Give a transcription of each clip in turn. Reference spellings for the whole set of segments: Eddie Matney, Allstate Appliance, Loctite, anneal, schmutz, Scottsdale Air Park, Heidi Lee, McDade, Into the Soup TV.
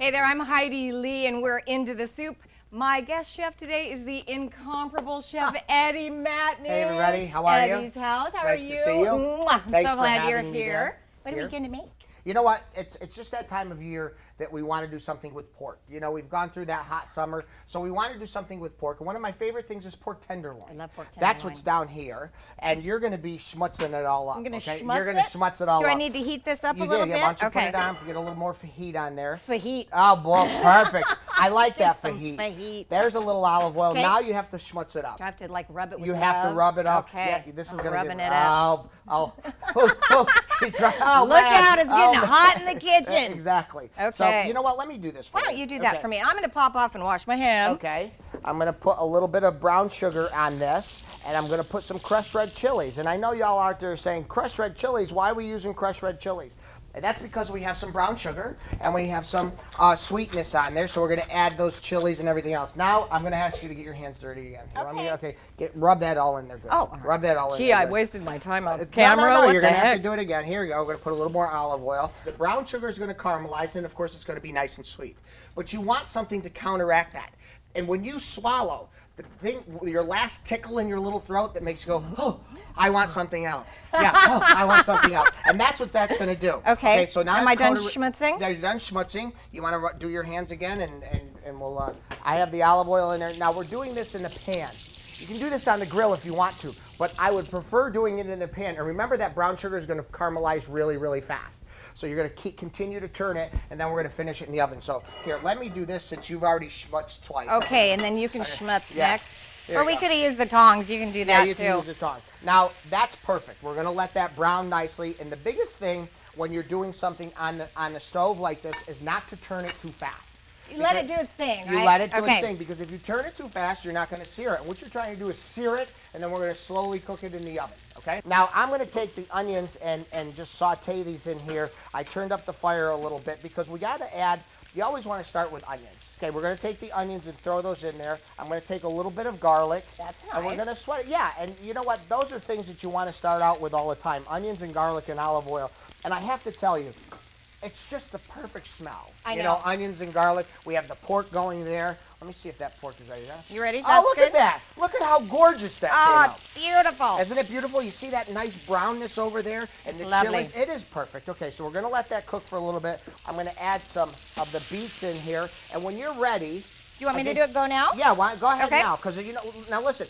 Hey there, I'm Heidi Lee and we're into the soup. My guest chef today is the incomparable chef Eddie Matney. Hey everybody, how are you? Eddie's house, how are you? Nice to see you. Mwah. Thanks so glad you're here. What are we going to make? You know what, it's just that time of year that we want to do something with pork. You know, we've gone through that hot summer, so we want to do something with pork. And one of my favorite things is pork tenderloin. I love pork tenderloin. That's what's down here, and you're going to be schmutzing it all up. I'm going to schmutz it? You're going to schmutz it all up. Do I need to heat this up a little bit? Yeah, why don't you put it on, get a little more fajit on there. Fajit. Oh, boy, perfect. I like that fajit. There's a little olive oil. Okay. Now you have to schmutz it up. Do I have to, like, rub it with love? You have to rub it up. Okay. Yeah, this is going to be... rubbing it up. Oh, look out, it's getting hot in the kitchen. Exactly. Okay. So, you know what, let me do this for you. Why don't you do that for me? I'm going to pop off and wash my hands. Okay. I'm going to put a little bit of brown sugar on this, and I'm going to put some crushed red chilies. And I know y'all out there saying, crushed red chilies, why are we using crushed red chilies? And that's because we have some brown sugar, and we have some sweetness on there, so we're going to add those chilies and everything else. Now, I'm going to ask you to get your hands dirty again. Okay. Rub that all in there good. Oh, rub that all in there. Gee, I wasted my time on camera. No, you're going to have to do it again. Here we go. We're going to put a little more olive oil. The brown sugar is going to caramelize, and of course, it's going to be nice and sweet. But you want something to counteract that. And when you swallow, the thing, your last tickle in your little throat that makes you go, oh, I want something else. Yeah, oh, I want something else. And that's what that's going to do. Okay. So now am I done schmutzing? Now you're done schmutzing. You want to do your hands again, and we'll, I have the olive oil in there. Now we're doing this in the pan. You can do this on the grill if you want to, but I would prefer doing it in the pan. And remember that brown sugar is going to caramelize really, really fast. So you're going to continue to turn it, and then we're going to finish it in the oven. So here, let me do this since you've already schmutzed twice. Okay, and then you can schmutz next. Or we could use the tongs. You can do that too. Yeah, you can use the tongs. Now, that's perfect. We're going to let that brown nicely. And the biggest thing when you're doing something on the stove like this is not to turn it too fast. You let it do its thing, right? You let it do its thing, because if you turn it too fast, you're not going to sear it. What you're trying to do is sear it, and then we're going to slowly cook it in the oven, okay? Now, I'm going to take the onions and just saute these in here. I turned up the fire a little bit because we got to add, you always want to start with onions. Okay, we're going to take the onions and throw those in there. I'm going to take a little bit of garlic. That's nice. And we're going to sweat it. Yeah, and you know what? Those are things that you want to start out with all the time, onions and garlic and olive oil. And I have to tell you, it's just the perfect smell. I know. You know, onions and garlic. We have the pork going there. Let me see if that pork is ready. You ready? That's good. At that. Look at how gorgeous that came out. Beautiful. Isn't it beautiful? You see that nice brownness over there? And it's the chilies. It is perfect. Okay, so we're going to let that cook for a little bit. I'm going to add some of the beets in here. And when you're ready... Do you want me to do it now? Yeah, go ahead now. Because, you know, now listen,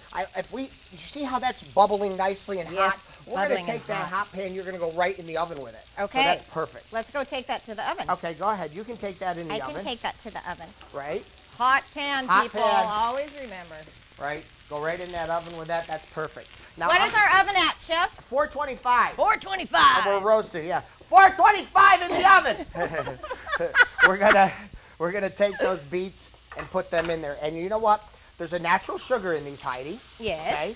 you see how that's bubbling nicely and hot? We're going to take that hot pan, you're going to go right in the oven with it. Okay. So that's perfect. Let's go take that to the oven. Okay, go ahead. You can take that in the oven. I can take that to the oven. Right. Hot pan, people. Always remember. Right. Go right in that oven with that. That's perfect. Now, what is our oven at, Chef? 425. 425. We're roasting, 425 in the oven. We're gonna take those beets and put them in there. And you know what? There's a natural sugar in these, Heidi. Yes. Okay?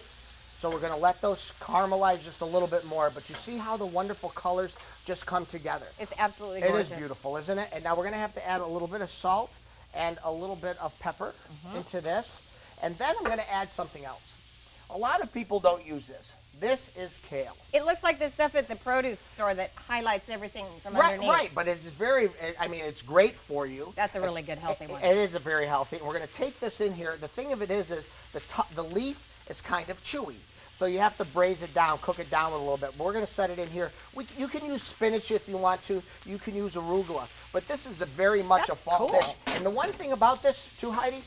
So we're going to let those caramelize just a little bit more. But you see how the wonderful colors just come together. It's absolutely gorgeous. It is beautiful, isn't it? And now we're going to have to add a little bit of salt and a little bit of pepper into this. And then I'm going to add something else. A lot of people don't use this. This is kale. It looks like the stuff at the produce store that highlights everything from underneath. Right, but it's very, I mean, it's great for you. That's a really good healthy one. It is a very healthy. We're going to take this in here. The thing of it is the leaf is kind of chewy. So you have to braise it down, cook it down a little bit. We're going to set it in here. You can use spinach if you want to. You can use arugula. But this is very much a fall dish. And the one thing about this, too, Heidi,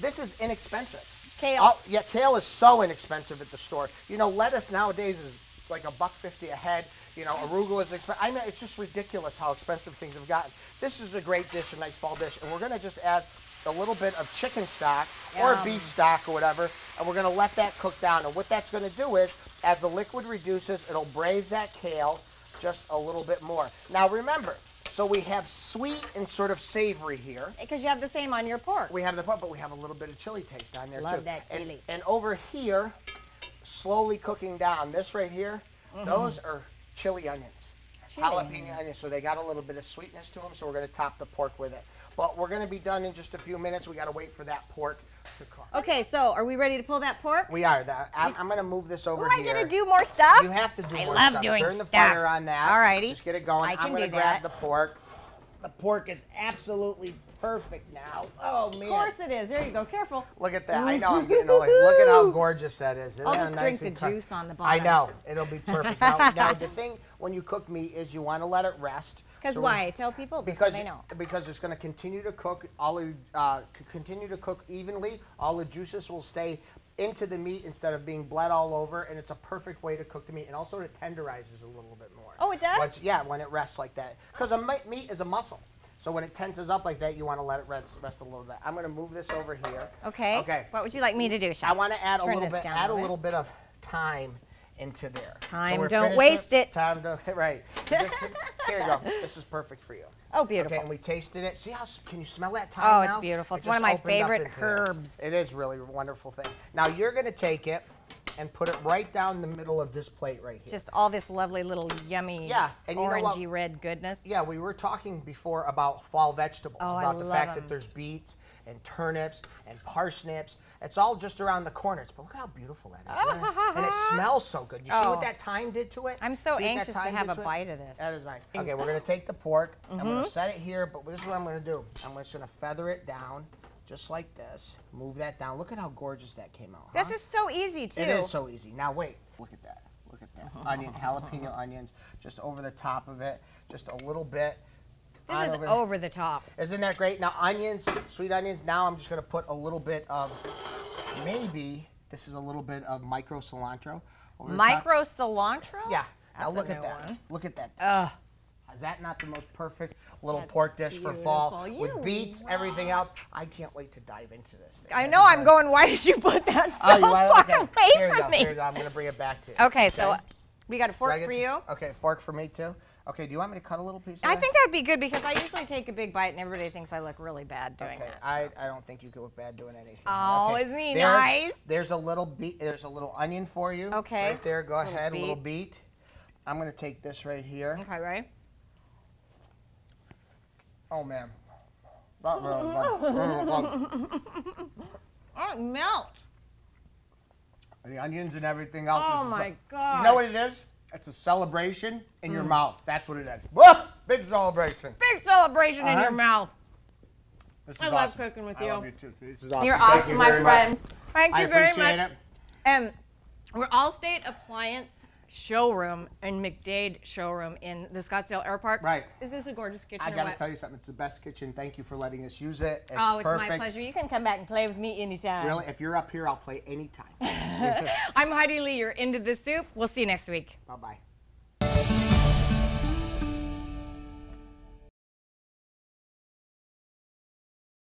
this is inexpensive. Kale. Oh, yeah, kale is so inexpensive at the store. You know, lettuce nowadays is like $1.50 a head. You know, arugula is expensive. I mean, it's just ridiculous how expensive things have gotten. This is a great dish, a nice fall dish. And we're going to just add a little bit of chicken stock or beef stock or whatever, and we're going to let that cook down. And what that's going to do is, as the liquid reduces, it'll braise that kale just a little bit more. Now, remember, so we have sweet and sort of savory here. Because you have the same on your pork. We have the pork, but we have a little bit of chili taste on there, too. Love that chili. And over here, slowly cooking down. This right here, those are chili onions. Jalapeno onions, so they got a little bit of sweetness to them, so we're going to top the pork with it. But we're going to be done in just a few minutes. We got to wait for that pork to cook. Okay, so are we ready to pull that pork? We are. I'm going to move this over here. Am I going to do more stuff? You have to do more stuff. I love doing stuff. Turn the fire on that. All righty. Just get it going. I'm going to grab the pork. The pork is absolutely perfect now. Oh, man. Of course it is. There you go. Careful. Look at that. I know. I'm getting all like, look at how gorgeous that is. Isn't I'll that just nice drink the juice on the bottom. I know. It'll be perfect. Now, the thing when you cook meat is you want to let it rest. Because so why? Tell people because they know. Because it's going to continue to cook. Continue to cook evenly. All the juices will stay into the meat instead of being bled all over, and it's a perfect way to cook the meat. And also it tenderizes a little bit more. Oh, it does? Once, yeah, when it rests like that. Because meat is a muscle. So when it tenses up like that, you want to let it rest a little bit. I'm going to move this over here. Okay. Okay. What would you like me to do, Sean? I want to add a little bit of thyme into there. Time, so don't waste it. Time, don't, right. Just, here you go. This is perfect for you. Oh, beautiful. Okay, and we tasted it. See how, can you smell that thyme now? Oh, it's beautiful. It's one of my favorite herbs. It is really a wonderful thing. Now you're going to take it and put it right down the middle of this plate right here. Just all this lovely little yummy orangey red goodness. Yeah, we were talking before about fall vegetables, about the fact that there's beets and turnips and parsnips. It's all just around the corners, but look how beautiful that is. And it smells so good. You see what that thyme did to it? I'm so anxious to have a bite of this. That is nice. Okay, we're going to take the pork. I'm going to set it here, but this is what I'm going to do. I'm just going to feather it down just like this. Move that down. Look at how gorgeous that came out. This is so easy, too. It is so easy. Now, wait. Look at that. Look at that. Onion, jalapeno onions, just over the top of it, just a little bit. This is over the top. Isn't that great? Now onions, sweet onions, now I'm just gonna put a little bit of, maybe this is a little bit of micro cilantro. Micro cilantro? Yeah. Now look at that. Look at that. Ugh. Is that not the most perfect little pork dish for fall? With beets, everything else. I can't wait to dive into this thing. I know, I'm going, why did you put that so far away from me? Here you go, I'm gonna bring it back to you. Okay, so we got a fork for you. Okay, fork for me too. Okay, do you want me to cut a little piece of that? I think that'd be good because I usually take a big bite and everybody thinks I look really bad doing that. I don't think you could look bad doing anything. Oh, okay. Isn't he nice? There's a little onion for you. Okay. Right there, go ahead, a little beet. I'm gonna take this right here. Okay, right? Oh man. That really oh, it melts. The onions and everything else. Oh my God. You know what it is? It's a celebration in your mouth. That's what it is. Whoa! Big celebration. Big celebration in your mouth. This is awesome. I love cooking with you. I love you too. This is awesome. You're awesome, my friend. Thank you very much. I appreciate it. And we're Allstate Appliance showroom and McDade showroom in the Scottsdale Air Park. Right. Is this a gorgeous kitchen? I gotta tell you something. It's the best kitchen. Thank you for letting us use it. It's perfect. It's my pleasure. You can come back and play with me anytime. Really? If you're up here, I'll play anytime. I'm Heidi Lee. You're Into the Soup. We'll see you next week. Bye-bye.